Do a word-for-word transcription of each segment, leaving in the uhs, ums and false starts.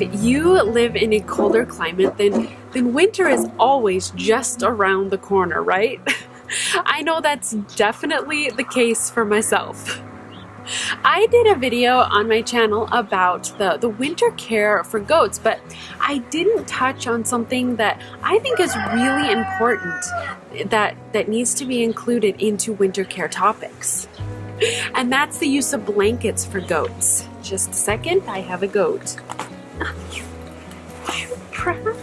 if you live in a colder climate, then, then winter is always just around the corner, right? I know that's definitely the case for myself. I did a video on my channel about the, the winter care for goats, but I didn't touch on something that I think is really important that, that needs to be included into winter care topics. And that's the use of blankets for goats. Just a second, I have a goat. I'm proud.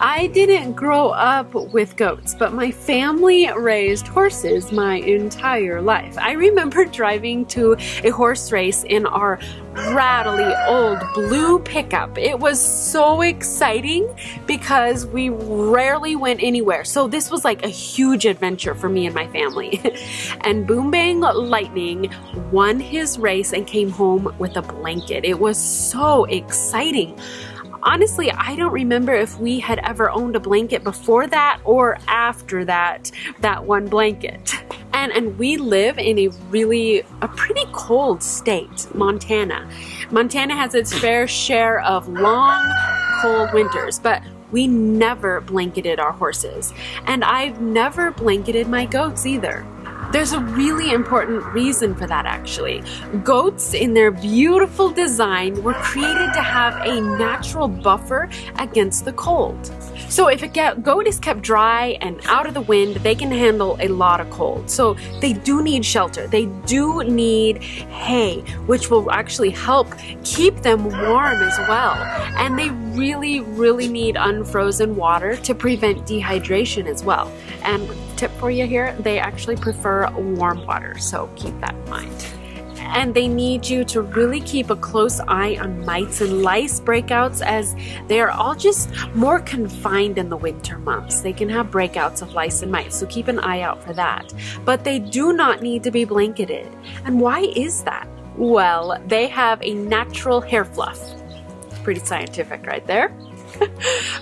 I didn't grow up with goats, but my family raised horses my entire life. I remember driving to a horse race in our rattly old blue pickup. It was so exciting because we rarely went anywhere. So this was like a huge adventure for me and my family. And Boom Bang Lightning won his race and came home with a blanket. It was so exciting. Honestly, I don't remember if we had ever owned a blanket before that or after that, that one blanket. And, and we live in a really, a pretty cold state, Montana. Montana has its fair share of long, cold winters, but we never blanketed our horses. And I've never blanketed my goats either. There's a really important reason for that, actually. Goats, in their beautiful design, were created to have a natural buffer against the cold. So if a goat is kept dry and out of the wind, they can handle a lot of cold. So they do need shelter. They do need hay, which will actually help keep them warm as well. And they really, really need unfrozen water to prevent dehydration as well. And tip for you here, they actually prefer warm water, so keep that in mind. And they need you to really keep a close eye on mites and lice breakouts, as they're all just more confined in the winter months. They can have breakouts of lice and mites, so keep an eye out for that. But they do not need to be blanketed. And why is that? Well, they have a natural hair fluff. Pretty scientific right there.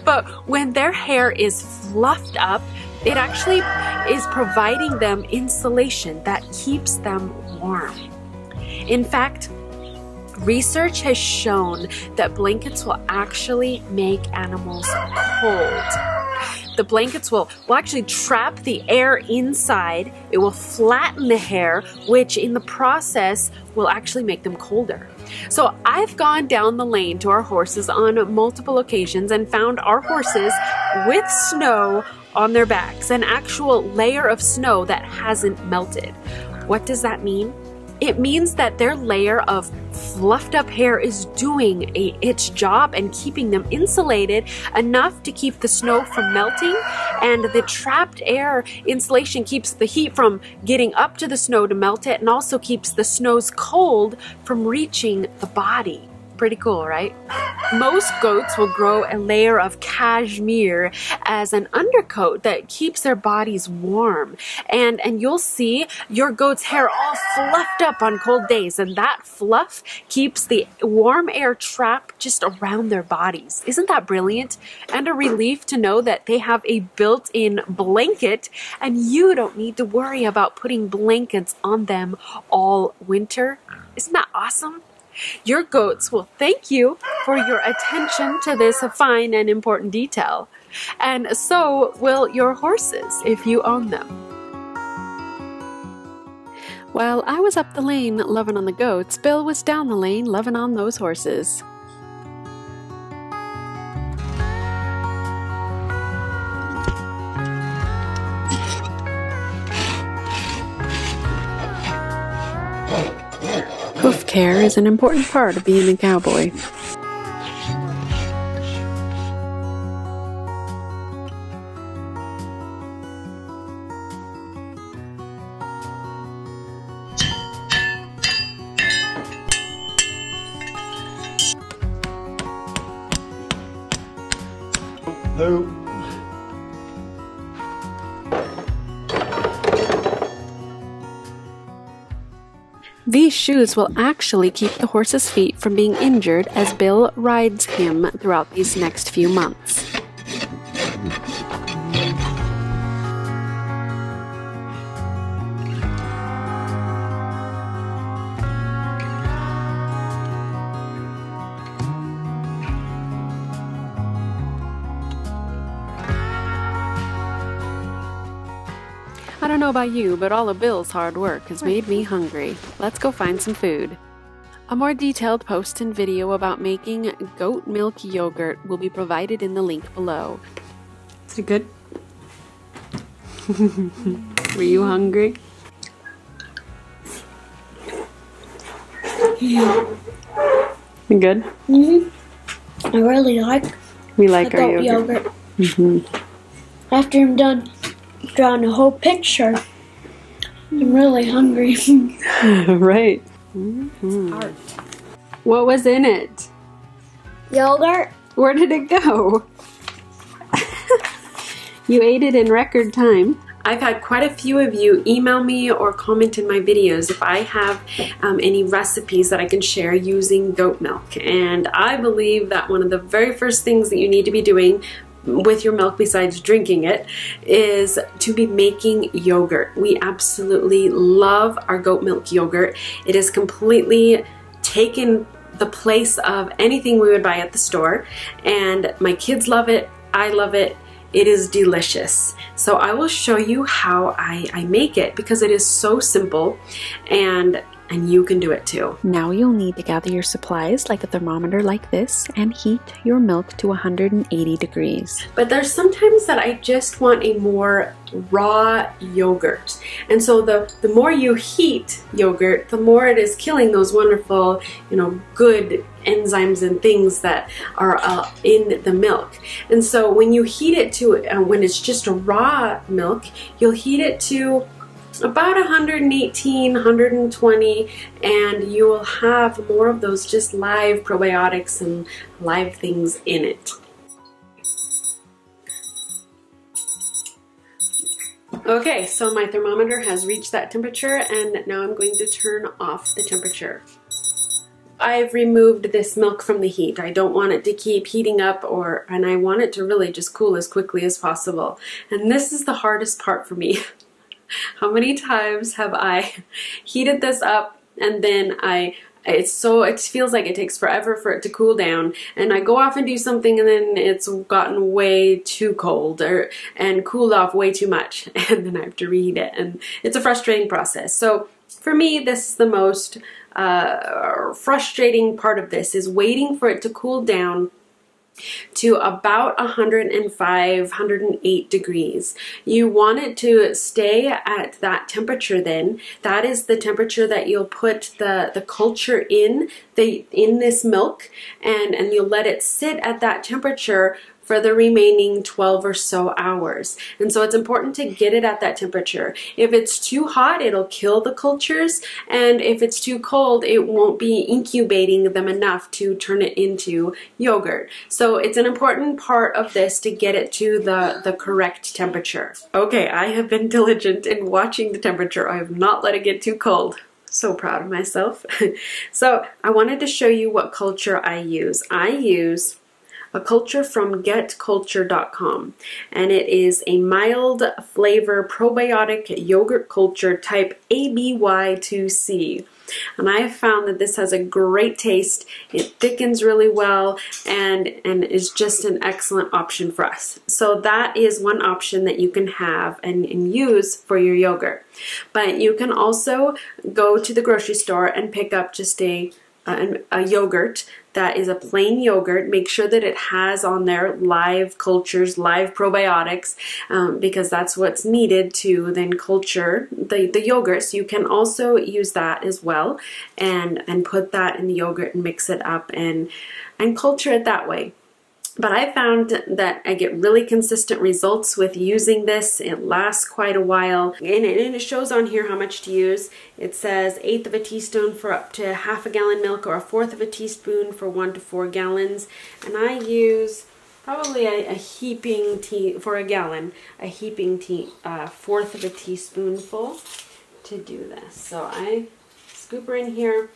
But when their hair is fluffed up, it actually is providing them insulation that keeps them warm. In fact, research has shown that blankets will actually make animals cold. The blankets will, will actually trap the air inside. It will flatten the hair, which in the process will actually make them colder. So I've gone down the lane to our horses on multiple occasions and found our horses with snow on their backs, an actual layer of snow that hasn't melted. What does that mean? It means that their layer of fluffed up hair is doing a, its job and keeping them insulated enough to keep the snow from melting, and the trapped air insulation keeps the heat from getting up to the snow to melt it, and also keeps the snow's cold from reaching the body. Pretty cool, right? Most goats will grow a layer of cashmere as an undercoat that keeps their bodies warm. And, and you'll see your goat's hair all fluffed up on cold days, and that fluff keeps the warm air trapped just around their bodies. Isn't that brilliant? And a relief to know that they have a built-in blanket, and you don't need to worry about putting blankets on them all winter. Isn't that awesome? Your goats will thank you for your attention to this fine and important detail, and so will your horses if you own them. While I was up the lane loving on the goats, Bill was down the lane loving on those horses. Hoof care is an important part of being a cowboy. Hello. These shoes will actually keep the horse's feet from being injured as Bill rides him throughout these next few months. know about you, but all of Bill's hard work has made me hungry. Let's go find some food. A more detailed post and video about making goat milk yogurt will be provided in the link below. Is it good? Were you hungry? Yeah. You good? Mhm. I really like. We like our yogurt. yogurt. Mhm. After I'm done drawing a whole picture, I'm really hungry. Right. Mm-hmm. Art. What was in it? Yogurt. Where did it go? You ate it in record time. I've had quite a few of you email me or comment in my videos if I have um, any recipes that I can share using goat milk. And I believe that one of the very first things that you need to be doing with your milk, besides drinking it, is to be making yogurt. We absolutely love our goat milk yogurt. It is completely taken the place of anything we would buy at the store, and my kids love it, I love it. It is delicious. So I will show you how I, I make it, because it is so simple, and and you can do it too. Now you'll need to gather your supplies like a thermometer like this and heat your milk to one hundred eighty degrees. But there's sometimes that I just want a more raw yogurt. And so the, the more you heat yogurt, the more it is killing those wonderful, you know, good enzymes and things that are uh, in the milk. And so when you heat it to, uh, when it's just a raw milk, you'll heat it to about one hundred eighteen, one hundred twenty, and you will have more of those just live probiotics and live things in it. Okay, so my thermometer has reached that temperature, and now I'm going to turn off the temperature. I've removed this milk from the heat. I don't want it to keep heating up, or and I want it to really just cool as quickly as possible. And this is the hardest part for me. How many times have I heated this up, and then I, it's so, it feels like it takes forever for it to cool down, and I go off and do something, and then it's gotten way too cold or and cooled off way too much, and then I have to reheat it, and it's a frustrating process. So for me, this is the most uh, frustrating part of this, is waiting for it to cool down to about one hundred five, one hundred eight degrees. You want it to stay at that temperature then. That is the temperature that you'll put the, the culture in, the, in this milk, and, and you'll let it sit at that temperature for the remaining twelve or so hours. And so it's important to get it at that temperature. If it's too hot, it'll kill the cultures, and if it's too cold, it won't be incubating them enough to turn it into yogurt. So it's an important part of this to get it to the, the correct temperature. Okay, I have been diligent in watching the temperature. I have not let it get too cold. So proud of myself. So I wanted to show you what culture I use. I use a culture from get culture dot com, and it is a mild flavor probiotic yogurt culture type A B Y two C, and I have found that this has a great taste. It thickens really well, and and is just an excellent option for us. So that is one option that you can have and, and use for your yogurt. But you can also go to the grocery store and pick up just a A, a yogurt that is a plain yogurt. Make sure that it has on there live cultures, live probiotics, um, because that's what's needed to then culture the, the yogurt. So you can also use that as well, and, and put that in the yogurt and mix it up and, and culture it that way. But I found that I get really consistent results with using this. It lasts quite a while, and it shows on here how much to use. It says eighth of a teaspoon for up to half a gallon milk, or a fourth of a teaspoon for one to four gallons. And I use probably a, a heaping tea for a gallon, a heaping tea, uh, fourth of a teaspoonful to do this. So I scoop her in here.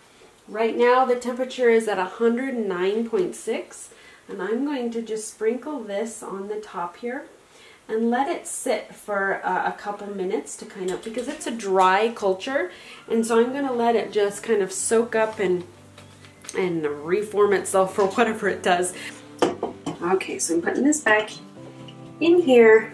Right now the temperature is at one hundred nine point six. And I'm going to just sprinkle this on the top here and let it sit for uh, a couple minutes to kind of, because it's a dry culture, and so I'm going to let it just kind of soak up and and reform itself for whatever it does. Okay, so I'm putting this back in here.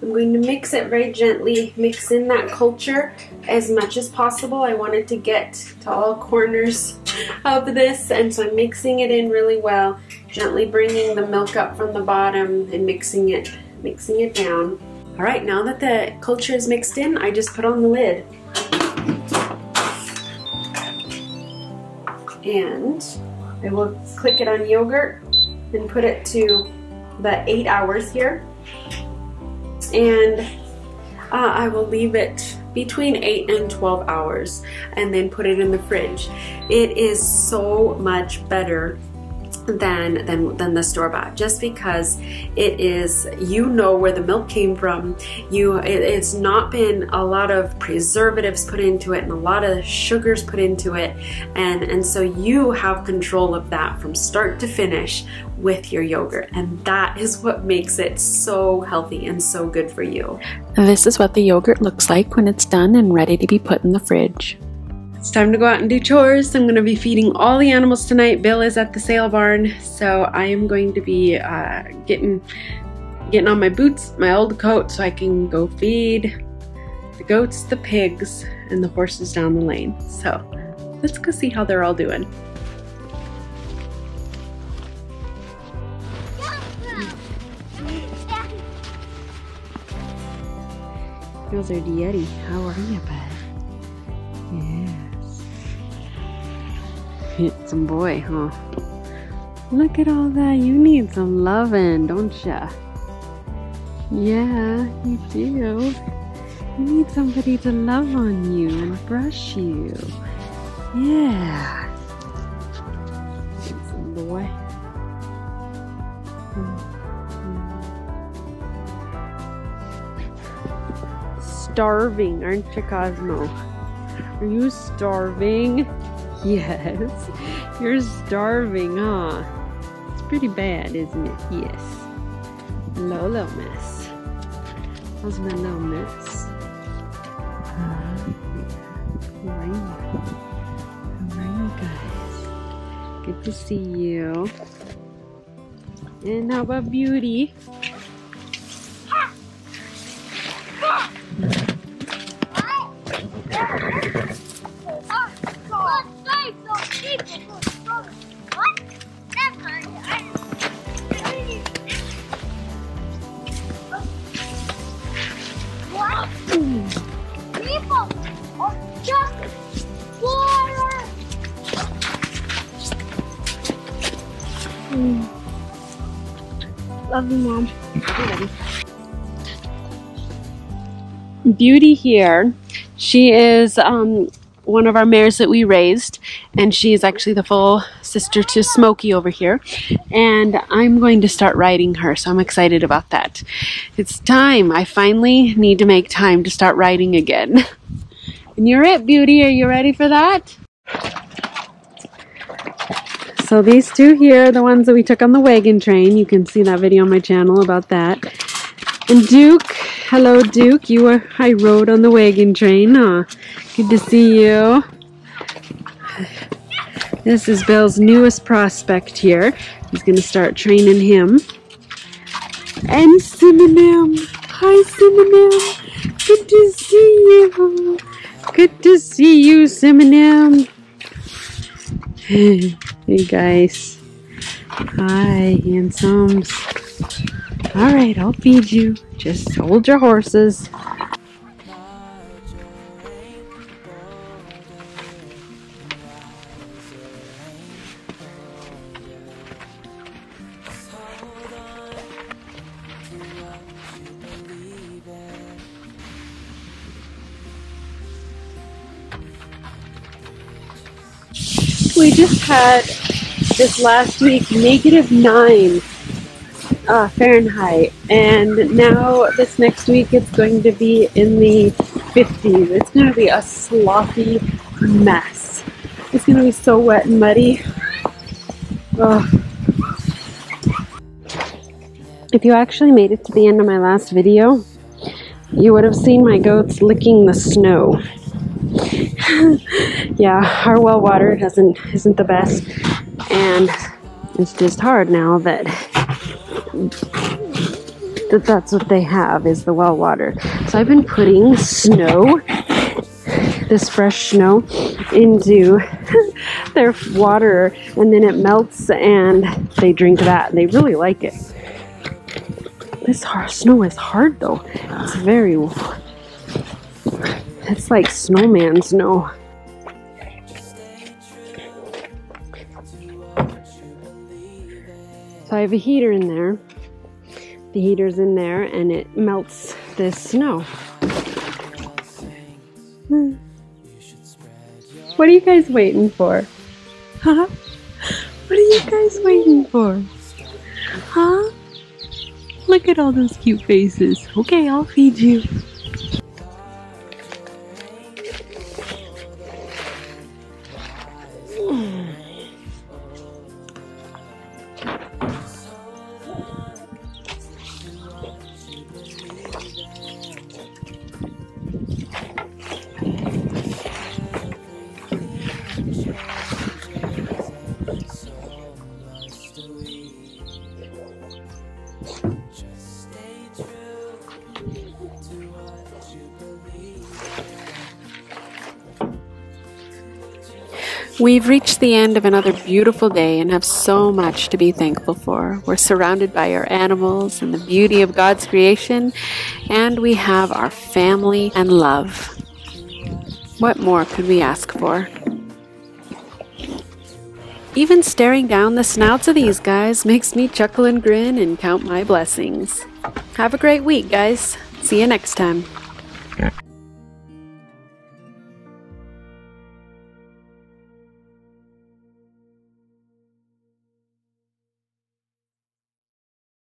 I'm going to mix it very gently, mix in that culture as much as possible. I wanted to get to all corners of this, and so I'm mixing it in really well, gently bringing the milk up from the bottom and mixing it, mixing it down. All right, now that the culture is mixed in, I just put on the lid. And I will click it on yogurt and put it to the eight hours here. And uh, I will leave it between eight and twelve hours and then put it in the fridge. It is so much better than, than, than the store-bought, just because it is, you know where the milk came from. You, it, it's not been a lot of preservatives put into it and a lot of sugars put into it, and, and so you have control of that from start to finish with your yogurt, and that is what makes it so healthy and so good for you. This is what the yogurt looks like when it's done and ready to be put in the fridge. It's time to go out and do chores. I'm going to be feeding all the animals tonight. Bill is at the sale barn, so I am going to be uh, getting getting on my boots, my old coat, so I can go feed the goats, the pigs, and the horses down the lane. So let's go see how they're all doing. Those are Daddy. How are you, bud? Yeah. Handsome boy, huh? Look at all that. You need some loving, don't ya? Yeah, you do. You need somebody to love on you and brush you. Yeah. Handsome boy. Mm-hmm. Starving, aren't you, Cosmo? Are you starving? Yes, you're starving, huh? It's pretty bad, isn't it? Yes. Hello, little miss. How's my little miss? How are you? How are you guys? Good to see you. And how about Beauty? Love you, Mom. Beauty here. She is um, one of our mares that we raised, and she is actually the full sister to Smokey over here. And I'm going to start riding her, so I'm excited about that. It's time. I finally need to make time to start riding again. And you're it, Beauty. Are you ready for that? So these two here are the ones that we took on the wagon train. You can see that video on my channel about that. And Duke, hello Duke, you were, I rode on the wagon train, huh? Good to see you. This is Bill's newest prospect here. He's gonna start training him. And Synonym, hi Synonym, good to see you. Good to see you, Synonym. Hey guys, hi handsomes. All right, I'll feed you. Just hold your horses. We just had this last week negative nine uh, Fahrenheit, and now this next week it's going to be in the fifties. It's going to be a sloppy mess. It's going to be so wet and muddy. Ugh. If you actually made it to the end of my last video, you would have seen my goats licking the snow. Yeah, our well water hasn't isn't the best, and it's just hard now that that that's what they have, is the well water. So I've been putting snow, this fresh snow, into their water, and then it melts and they drink that, and they really like it. This snow is hard though. It's very, it's like snowman snow. So I have a heater in there. The heater's in there and it melts this snow. Hmm. What are you guys waiting for? Huh? What are you guys waiting for? Huh? Look at all those cute faces. Okay, I'll feed you. We've reached the end of another beautiful day and have so much to be thankful for. We're surrounded by our animals and the beauty of God's creation, and we have our family and love. What more could we ask for? Even staring down the snouts of these guys makes me chuckle and grin and count my blessings. Have a great week, guys. See you next time.